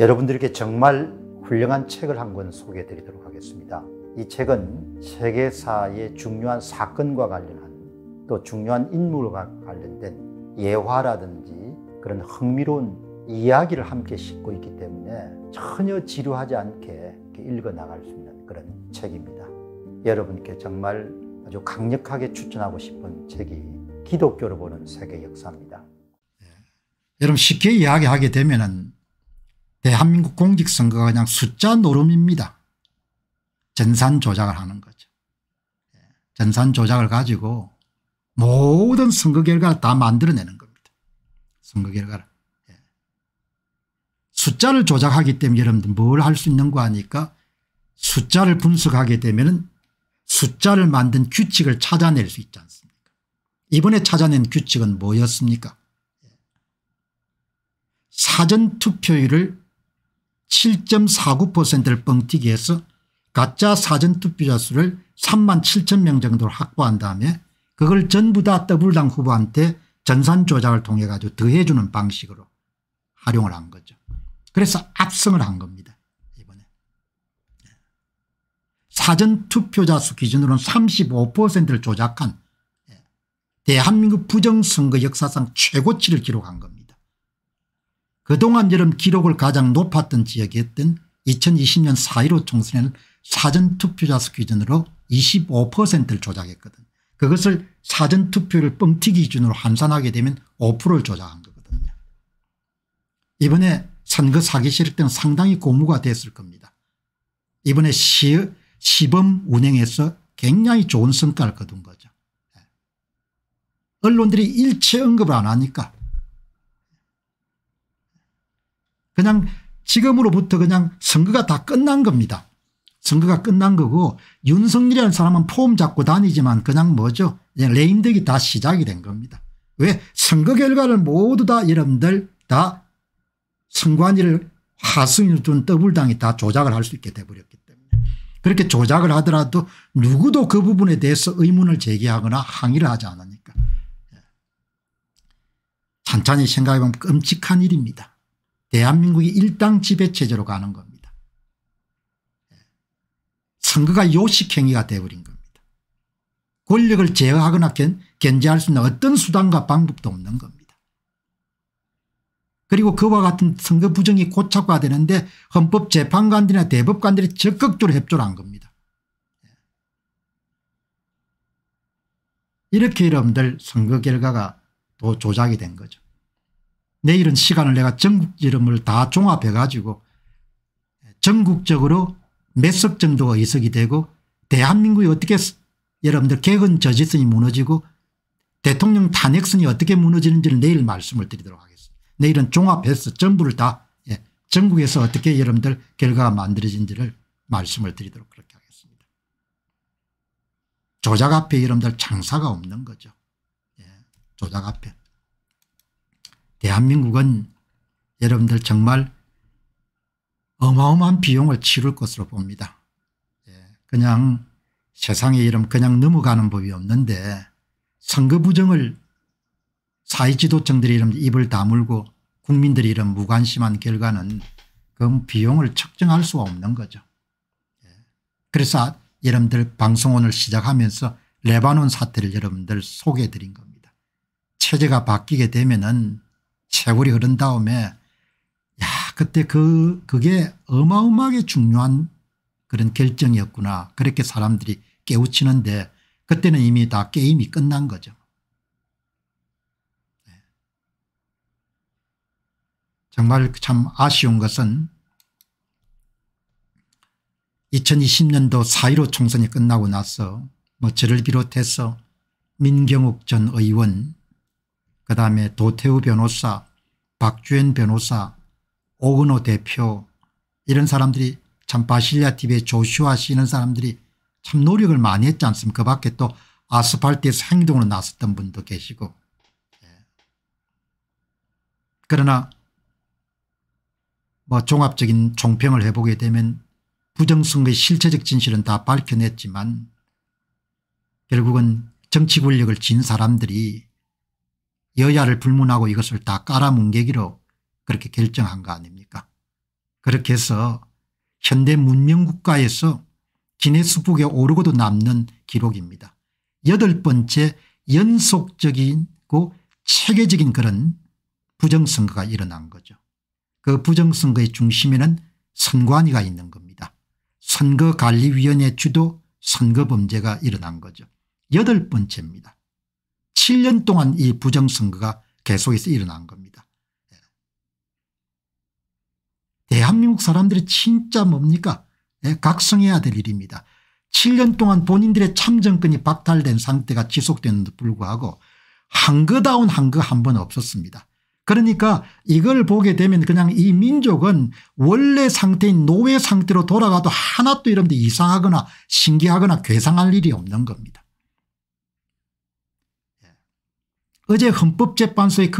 여러분들에게 정말 훌륭한 책을 한 권 소개해 드리도록 하겠습니다. 이 책은 세계사의 중요한 사건과 관련한 또 중요한 인물과 관련된 예화라든지 그런 흥미로운 이야기를 함께 싣고 있기 때문에 전혀 지루하지 않게 읽어 나갈 수 있는 그런 책입니다. 여러분께 정말 아주 강력하게 추천하고 싶은 책이 기독교로 보는 세계 역사입니다. 여러분 쉽게 이야기하게 되면은 대한민국 공직선거가 그냥 숫자 노름입니다. 전산 조작을 하는 거죠. 전산 조작을 가지고 모든 선거 결과를 다 만들어내는 겁니다. 선거 결과를. 숫자를 조작하기 때문에 여러분들 뭘 할 수 있는 거 아니까 숫자를 분석하게 되면은 숫자를 만든 규칙을 찾아낼 수 있지 않습니까? 이번에 찾아낸 규칙은 뭐였습니까? 사전투표율을 7.49%를 뻥튀기해서 가짜 사전투표자 수를 37,000명 정도로 확보한 다음에 그걸 전부 다 더블당 후보한테 전산 조작을 통해 가지고 더해주는 방식으로 활용을 한 거죠. 그래서 압승을 한 겁니다. 이번에 사전투표자 수 기준으로는 35%를 조작한 대한민국 부정선거 역사상 최고치를 기록한 겁니다. 그동안 여름 기록을 가장 높았던 지역이었던 2020년 4.15 총선에는 사전투표자 수 기준으로 25%를 조작했거든요. 그것을 사전투표를 뻥튀기 기준으로 환산하게 되면 5%를 조작한 거거든요. 이번에 선거 사기 세력 때는 상당히 고무가 됐을 겁니다. 이번에 시범 운행에서 굉장히 좋은 성과를 거둔 거죠. 언론들이 일체 언급을 안 하니까 그냥 지금으로부터 그냥 선거가 다 끝난 겁니다. 선거가 끝난 거고 윤석열이라는 사람은 폼 잡고 다니지만 그냥 뭐죠? 레임덕이 다 시작이 된 겁니다. 왜? 선거 결과를 모두 다 여러분들 다 선관위를 하승인으로 둔 더블당이 다 조작을 할 수 있게 돼버렸기 때문에 그렇게 조작을 하더라도 누구도 그 부분에 대해서 의문을 제기하거나 항의를 하지 않으니까 찬찬히 생각해 보면 끔찍한 일입니다. 대한민국이 일당 지배체제로 가는 겁니다. 선거가 요식행위가 되어버린 겁니다. 권력을 제어하거나 견제할 수 있는 어떤 수단과 방법도 없는 겁니다. 그리고 그와 같은 선거 부정이 고착화되는데 헌법재판관들이나 대법관들이 적극적으로 협조를 한 겁니다. 이렇게 여러분들 선거 결과가 또 조작이 된 거죠. 내일은 시간을 내가 전국 이름을 다 종합해 가지고 전국적으로 몇 석 정도가 의석이 되고 대한민국이 어떻게 여러분들 개헌 저지선이 무너지고 대통령 탄핵선이 어떻게 무너지는지를 내일 말씀을 드리도록 하겠습니다. 내일은 종합해서 전부를 다 전국에서 어떻게 여러분들 결과가 만들어진지를 말씀을 드리도록 그렇게 하겠습니다. 조작 앞에 여러분들 장사가 없는 거죠. 조작 앞에. 대한민국은 여러분들 정말 어마어마한 비용을 치를 것으로 봅니다. 그냥 세상에 이름 그냥 넘어가는 법이 없는데 선거 부정을 사회지도층들이 이름 입을 다물고 국민들이 이름 무관심한 결과는 그 비용을 측정할 수가 없는 거죠. 그래서 여러분들 방송 오늘 시작하면서 레바논 사태를 여러분들 소개해 드린 겁니다. 체제가 바뀌게 되면은 세월이 흐른 다음에 야 그때 그게 어마어마하게 중요한 그런 결정이었구나 그렇게 사람들이 깨우치는데 그때는 이미 다 게임이 끝난 거죠. 정말 참 아쉬운 것은 2020년도 4.15 총선이 끝나고 나서 뭐 저를 비롯해서 민경욱 전 의원 그다음에 도태우 변호사, 박주현 변호사, 오은호 대표 이런 사람들이 참 바실리아 TV의 조슈아 씨 이런 사람들이 참 노력을 많이 했지 않습니까? 그 밖에 또 아스팔트에서 행동으로 나섰던 분도 계시고. 그러나 뭐 종합적인 종평을 해보게 되면 부정선거의 실체적 진실은 다 밝혀냈지만 결국은 정치 권력을 쥔 사람들이 여야를 불문하고 이것을 다 깔아뭉개기로 그렇게 결정한 거 아닙니까? 그렇게 해서 현대 문명국가에서 기네스북에 오르고도 남는 기록입니다. 8번째 연속적이고 체계적인 그런 부정선거가 일어난 거죠. 그 부정선거의 중심에는 선관위가 있는 겁니다. 선거관리위원회 주도 선거범죄가 일어난 거죠. 8번째입니다. 7년 동안 이 부정선거가 계속해서 일어난 겁니다. 대한민국 사람들이 진짜 뭡니까? 각성해야 될 일입니다. 7년 동안 본인들의 참정권이 박탈된 상태가 지속되는데도 불구하고 한거다운 한거 한 번 없었습니다. 그러니까 이걸 보게 되면 그냥 이 민족은 원래 상태인 노예 상태로 돌아가도 하나도 이런 데 이상하거나 신기하거나 괴상할 일이 없는 겁니다. 어제 헌법재판소의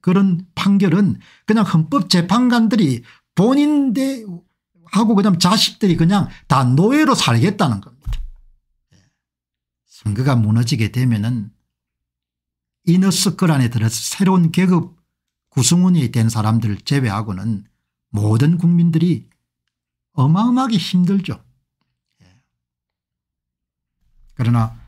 그런 판결은 그냥 헌법재판관들이 본인들하고 그냥 자식들이 그냥 다 노예로 살겠다는 겁니다. 선거가 무너지게 되면은 이너스클 안에 들어서 새로운 계급 구성원이 된 사람들을 제외하고는 모든 국민들이 어마어마하게 힘들죠. 그러나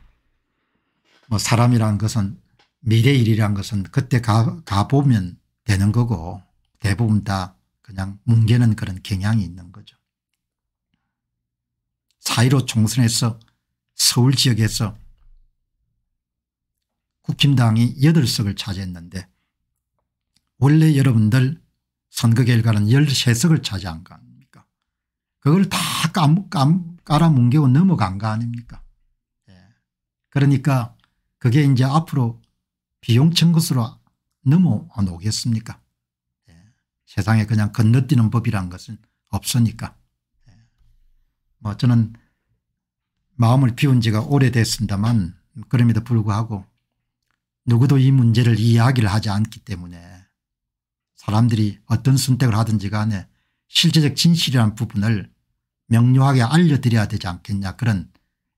뭐 사람이란 것은 미래일이란 것은 그때 가보면 되는 거고 대부분 다 그냥 뭉개는 그런 경향이 있는 거죠. 4.15 총선에서 서울 지역에서 국힘당이 8석을 차지했는데 원래 여러분들 선거 결과는 13석을 차지한 거 아닙니까? 그걸 다 깔아뭉개고 넘어간 거 아닙니까? 그러니까 그게 이제 앞으로 비용천 것으로 넘어안 오겠습니까? 세상에 그냥 건너뛰는 법이란 것은 없으니까. 뭐 저는 마음을 비운 지가 오래됐습니다만 그럼에도 불구하고 누구도 이 문제를 이야기를 하지 않기 때문에 사람들이 어떤 선택을 하든지 간에 실제적 진실이라는 부분을 명료하게 알려드려야 되지 않겠냐 그런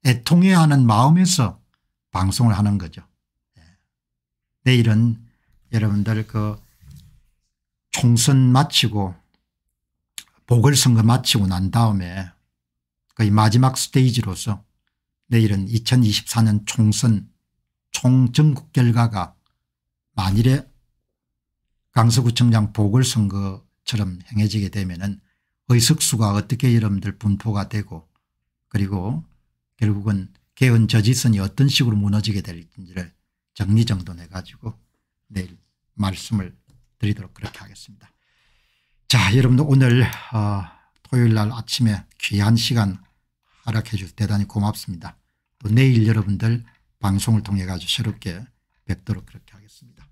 애통해야 하는 마음에서 방송을 하는 거죠. 내일은 여러분들 그 총선 마치고 보궐선거 마치고 난 다음에 거의 마지막 스테이지로서 내일은 2024년 총선 총정국 결과가 만일에 강서구청장 보궐선거처럼 행해지게 되면은 의석수가 어떻게 여러분들 분포가 되고 그리고 결국은 개헌 저지선이 어떤 식으로 무너지게 될지를 정리정돈해 가지고 내일 말씀을 드리도록 그렇게 하겠습니다. 자, 여러분들 오늘 토요일 날 아침에 귀한 시간 허락해 주셔서 대단히 고맙습니다. 또 내일 여러분들 방송을 통해 가지고 새롭게 뵙도록 그렇게 하겠습니다.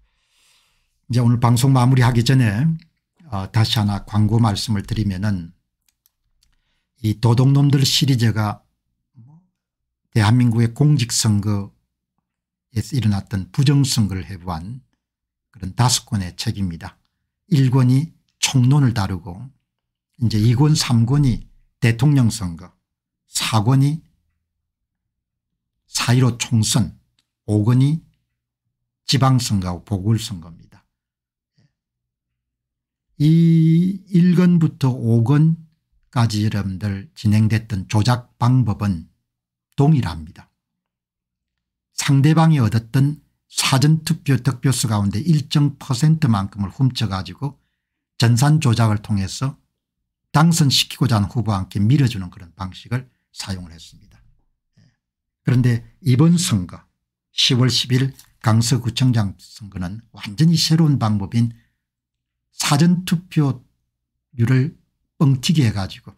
이제 오늘 방송 마무리하기 전에 다시 하나 광고 말씀을 드리면은 이 도둑놈들 시리즈가 대한민국의 공직선거에서 일어났던 부정선거를 해부한 그런 5권의 책입니다. 1권이 총론을 다루고 이제 2권 3권이 대통령 선거, 4권이 4.15 총선, 5권이 지방선거하고 보궐선거입니다. 이 1권부터 5권까지 여러분들 진행됐던 조작 방법은 동일합니다. 상대방이 얻었던 사전투표 득표수 가운데 일정 %만큼을 훔쳐가지고 전산 조작을 통해서 당선시키고자 하는 후보와 함께 밀어주는 그런 방식을 사용을 했습니다. 그런데 이번 선거 10월 10일 강서구청장 선거는 완전히 새로운 방법인 사전투표율을 뻥튀기 해가지고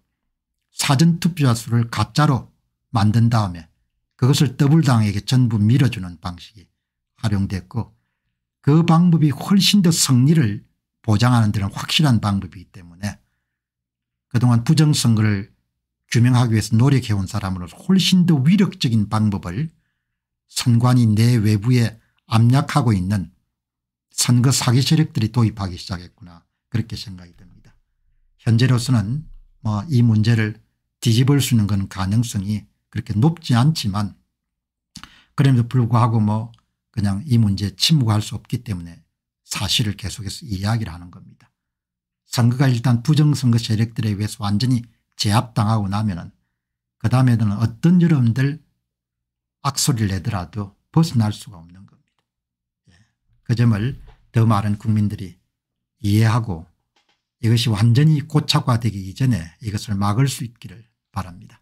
사전투표자 수를 가짜로 만든 다음에 그것을 더블당에게 전부 밀어주는 방식이 활용됐고 그 방법이 훨씬 더 승리를 보장하는 데는 확실한 방법이기 때문에 그동안 부정선거를 규명하기 위해서 노력해온 사람으로서 훨씬 더 위력적인 방법을 선관위 내외부에 압력하고 있는 선거 사기 세력들이 도입하기 시작했구나 그렇게 생각이 듭니다. 현재로서는 뭐 이 문제를 뒤집을 수 있는 건 가능성이 그렇게 높지 않지만 그럼에도 불구하고 뭐 그냥 이 문제에 침묵할 수 없기 때문에 사실을 계속해서 이야기를 하는 겁니다. 선거가 일단 부정선거 세력들에 의해서 완전히 제압당하고 나면은 그 다음에는 어떤 여러분들 악소리를 내더라도 벗어날 수가 없는 겁니다. 예. 그 점을 더 많은 국민들이 이해하고 이것이 완전히 고착화되기 이전에 이것을 막을 수 있기를 바랍니다.